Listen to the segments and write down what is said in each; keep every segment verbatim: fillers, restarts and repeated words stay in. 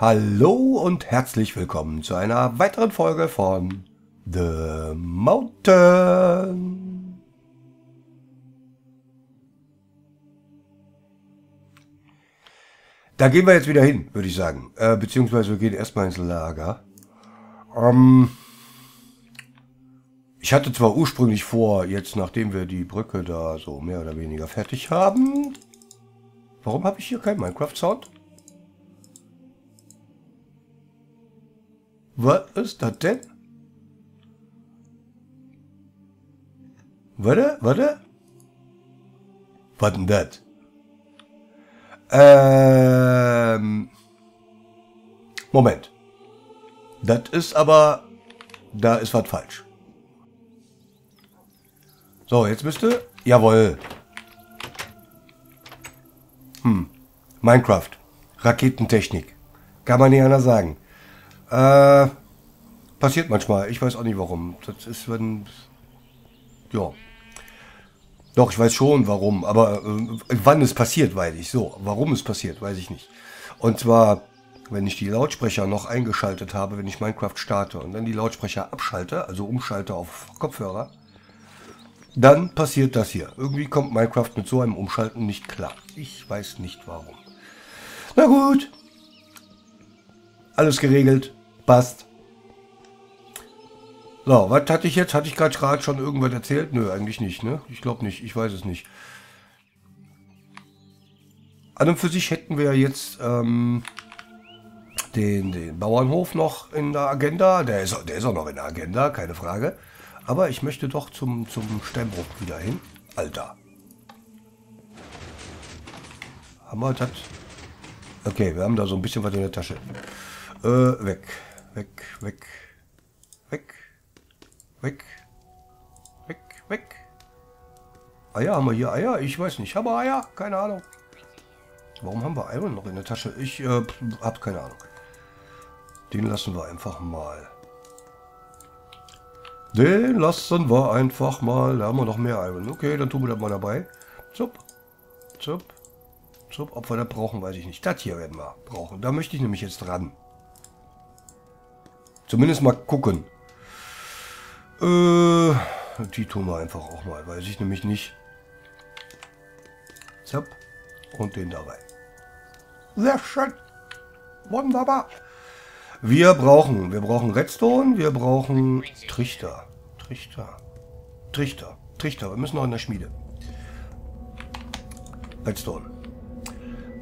Hallo und herzlich willkommen zu einer weiteren Folge von The Mountain. Da gehen wir jetzt wieder hin, würde ich sagen. Äh, beziehungsweise wir gehen erstmal ins Lager. Ähm, ich hatte zwar ursprünglich vor, jetzt nachdem wir die Brücke da so mehr oder weniger fertig haben. Warum habe ich hier keinen Minecraft-Sound? Was ist das denn? Warte, warte. Was denn das? Ähm. Moment. Das ist aber... Da ist was falsch. So, jetzt müsste... Jawohl. Hm. Minecraft. Raketentechnik. Kann man nicht anders sagen. Äh, passiert manchmal. Ich weiß auch nicht warum. Das ist, wenn... Ja. Doch, ich weiß schon warum. Aber äh, wann es passiert, weiß ich. So, warum es passiert, weiß ich nicht. Und zwar, wenn ich die Lautsprecher noch eingeschaltet habe, wenn ich Minecraft starte und dann die Lautsprecher abschalte, also umschalte auf Kopfhörer, dann passiert das hier. Irgendwie kommt Minecraft mit so einem Umschalten nicht klar. Ich weiß nicht warum. Na gut. Alles geregelt. Passt. So, was hatte ich jetzt? Hatte ich gerade schon irgendwas erzählt? Nö, eigentlich nicht, ne? Ich glaube nicht, ich weiß es nicht. An und für sich hätten wir jetzt ähm, den, den Bauernhof noch in der Agenda. Der ist, der ist auch noch in der Agenda, keine Frage. Aber ich möchte doch zum, zum Steinbruch wieder hin. Alter. Haben wir das? Okay, wir haben da so ein bisschen was in der Tasche. Äh, weg. Weg, weg, weg, weg, weg, weg. Eier, haben wir hier Eier? Ich weiß nicht. Haben wir Eier? Keine Ahnung. Warum haben wir Iron noch in der Tasche? Ich äh, hab keine Ahnung. Den lassen wir einfach mal. Den lassen wir einfach mal. Da haben wir noch mehr Iron. Okay, dann tun wir das mal dabei. Zup, zup, zup. Ob wir das brauchen, weiß ich nicht. Das hier werden wir brauchen. Da möchte ich nämlich jetzt ran. Zumindest mal gucken. Äh, die tun wir einfach auch mal. Weiß ich nämlich nicht. Zap. Und den dabei. Sehr schön. Wunderbar. Wir brauchen, wir brauchen Redstone. Wir brauchen Trichter. Trichter. Trichter. Trichter. Wir müssen noch in der Schmiede. Redstone.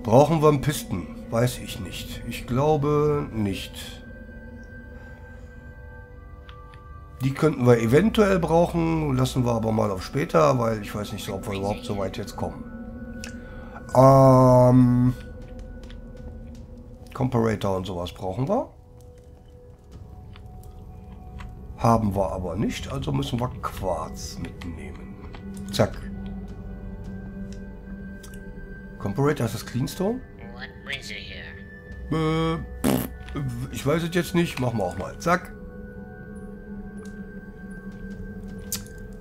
Brauchen wir einen Pisten? Weiß ich nicht. Ich glaube nicht. Die könnten wir eventuell brauchen, lassen wir aber mal auf später, weil ich weiß nicht so, ob wir überhaupt so weit jetzt kommen. Ähm, Comparator und sowas brauchen wir. Haben wir aber nicht, also müssen wir Quarz mitnehmen. Zack. Comparator ist das Cleanstone? Äh, pff, ich weiß es jetzt nicht, machen wir auch mal. Zack.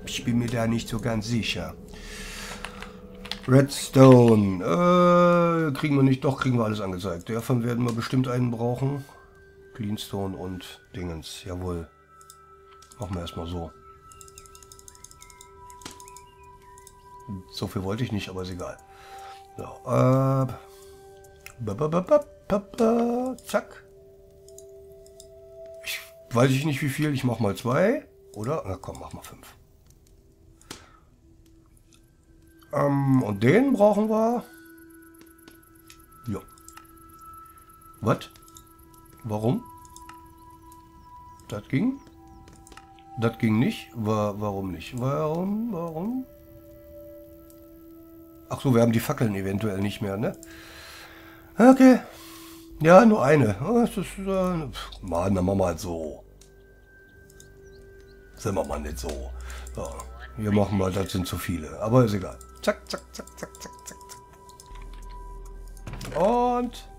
Ich bin mir da nicht so ganz sicher. Redstone. Äh, kriegen wir nicht. Doch, kriegen wir alles angezeigt. Davon werden wir bestimmt einen brauchen. Cleanstone und Dingens. Jawohl. Machen wir erstmal so. So viel wollte ich nicht, aber ist egal. So, äh, ba, ba, ba, ba, ba, ba, zack. Ich weiß ich nicht wie viel. Ich mache mal zwei. Oder? Na komm, mach mal fünf. Um, und den brauchen wir. Ja. Was? Warum? Das ging? Das ging nicht? War, warum nicht? Warum? Warum? Ach so, wir haben die Fackeln eventuell nicht mehr, ne? Okay. Ja, nur eine. Das ist, äh, pff, Mann, dann machen wir halt so. Sind wir mal nicht so. So. Wir machen mal, das sind zu viele. Aber ist egal. Zack, zack, zack, zack, zack, zack, zack. Und...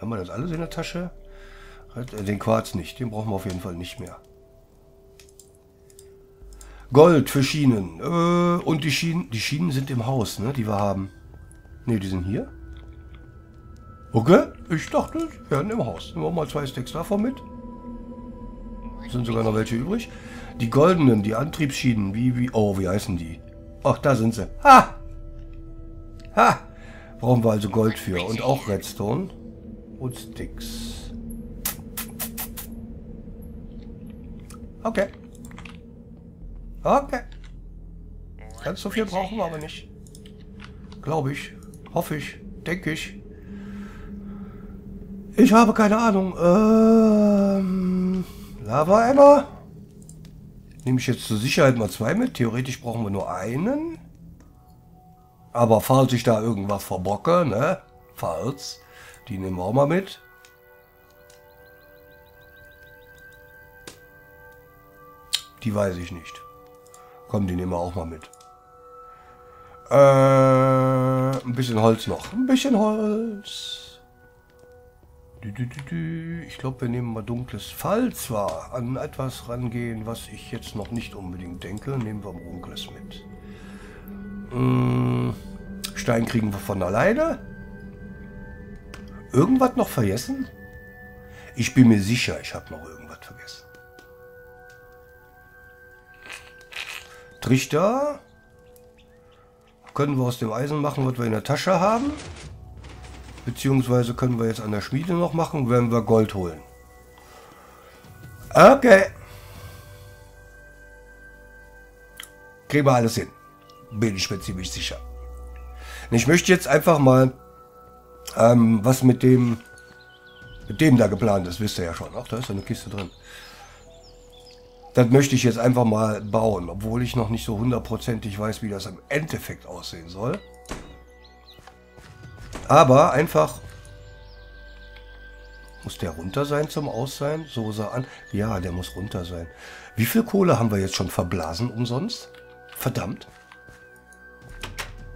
Haben wir das alles in der Tasche? Den Quarz nicht. Den brauchen wir auf jeden Fall nicht mehr. Gold für Schienen. Und die Schienen... Die Schienen sind im Haus, ne? Die wir haben. Ne, die sind hier. Okay, ich dachte, wir werden im Haus. Nehmen wir mal zwei Stacks davon mit. Sind sogar noch welche übrig. Die goldenen, die Antriebsschienen, wie, wie, oh, wie heißen die? Ach, da sind sie. Ha! Ha! Brauchen wir also Gold für und auch Redstone und Sticks. Okay. Okay. Ganz so viel brauchen wir aber nicht. Glaube ich. Hoffe ich. Denke ich. Ich habe keine Ahnung. Ähm, Lava-Emmer. Nehme ich jetzt zur Sicherheit mal zwei mit. Theoretisch brauchen wir nur einen. Aber falls ich da irgendwas verbocke, ne? Falls. Die nehmen wir auch mal mit. Die weiß ich nicht. Komm, die nehmen wir auch mal mit. Äh, ein bisschen Holz noch. Ein bisschen Holz. Ich glaube, wir nehmen mal dunkles. Falls wir an etwas rangehen, was ich jetzt noch nicht unbedingt denke, nehmen wir mal dunkles mit. Stein kriegen wir von alleine. Irgendwas noch vergessen? Ich bin mir sicher, ich habe noch irgendwas vergessen. Trichter. Können wir aus dem Eisen machen, was wir in der Tasche haben. Beziehungsweise können wir jetzt an der Schmiede noch machen, wenn wir Gold holen. Okay. Kriegen wir alles hin. Bin ich mir ziemlich sicher. Und ich möchte jetzt einfach mal ähm, was mit dem mit dem da geplant ist, wisst ihr ja schon. Ach, da ist eine Kiste drin. Das möchte ich jetzt einfach mal bauen, obwohl ich noch nicht so hundertprozentig weiß, wie das im Endeffekt aussehen soll. Aber einfach... Muss der runter sein zum Aussein? So sah an. Ja, der muss runter sein. Wie viel Kohle haben wir jetzt schon verblasen umsonst? Verdammt.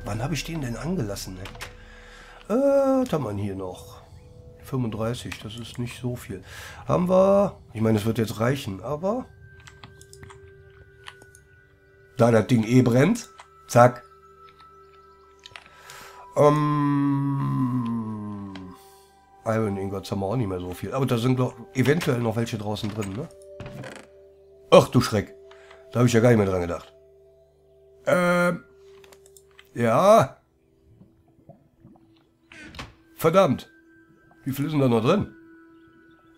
Wann habe ich den denn angelassen? Äh, was haben wir hier noch? fünfunddreißig, das ist nicht so viel. Haben wir... Ich meine, es wird jetzt reichen, aber... Da das Ding eh brennt. Zack. Ähm... Iron Ingots haben wir auch nicht mehr so viel. Aber da sind glaub, eventuell noch welche draußen drin, ne? Ach du Schreck. Da habe ich ja gar nicht mehr dran gedacht. Ähm... Ja. Verdammt. Wie viel ist denn da noch drin?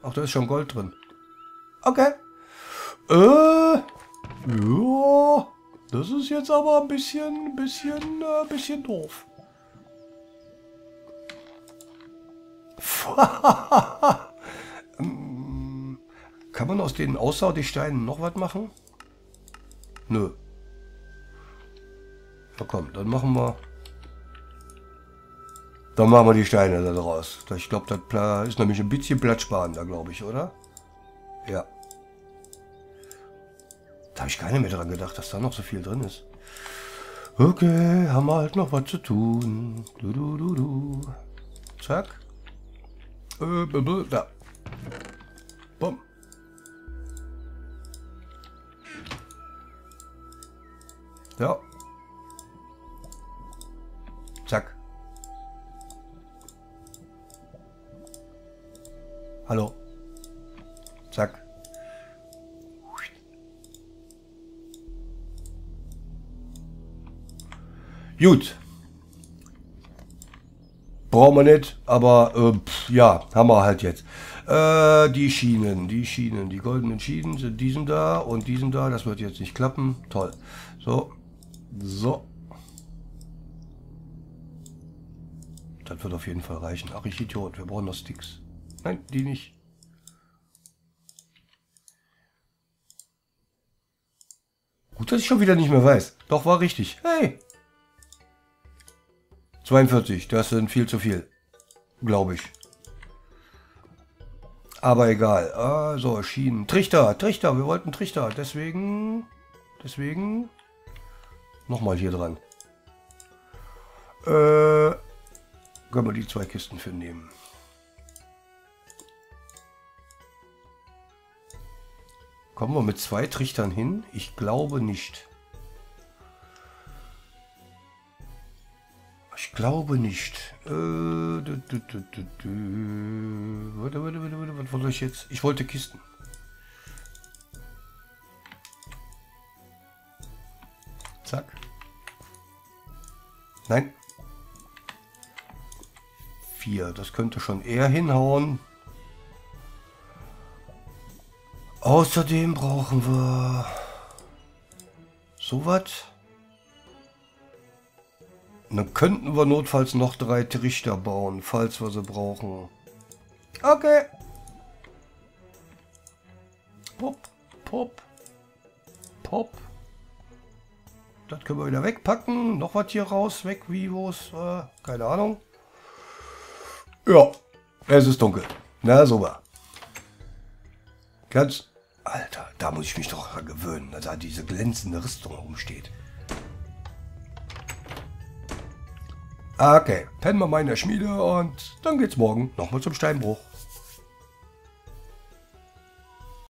Ach, da ist schon Gold drin. Okay. Äh. Ja. Das ist jetzt aber ein bisschen, bisschen, äh, bisschen doof. Kann man aus den Aussauersteinen noch was machen? Nö. Na komm, dann machen wir... Dann machen wir die Steine da draus. Ich glaube, das ist nämlich ein bisschen platzsparend da, glaube ich, oder? Ja. Da habe ich gar nicht mehr dran gedacht, dass da noch so viel drin ist. Okay, haben wir halt noch was zu tun. Du, du, du, du. Zack. Äh, da. Bumm. Ja. Zack. Hallo. Zack. Gut. Brauchen wir nicht, aber äh, pf, ja, haben wir halt jetzt. Äh, die Schienen, die Schienen, die goldenen Schienen sind diesen da und diesen da. Das wird jetzt nicht klappen. Toll. So. So. Das wird auf jeden Fall reichen. Ach, ich Idiot, wir brauchen noch Sticks. Nein, die nicht. Gut, dass ich schon wieder nicht mehr weiß. Doch, war richtig. Hey! zweiundvierzig, das sind viel zu viel. Glaube ich. Aber egal. Also, Schienen. Trichter, Trichter, wir wollten Trichter. Deswegen... Deswegen... Nochmal hier dran. Äh... Können wir die zwei Kisten für nehmen. Kommen wir mit zwei Trichtern hin? Ich glaube nicht. Ich glaube nicht. Äh, du, du, du, du, du. Warte, warte, warte, warte, was wollte ich jetzt? Ich wollte Kisten. Zack. Nein. Vier. Das könnte schon eher hinhauen. Außerdem brauchen wir sowas. Dann könnten wir notfalls noch drei Trichter bauen, falls wir sie brauchen. Okay. Pop, pop, pop. Das können wir wieder wegpacken. Noch was hier raus, weg, wie, wo es, äh, keine Ahnung. Ja, es ist dunkel. Na, so war. Ganz... Alter, da muss ich mich doch dran gewöhnen, dass da diese glänzende Rüstung rumsteht. Okay, pennen wir mal in der Schmiede und dann geht's morgen nochmal zum Steinbruch.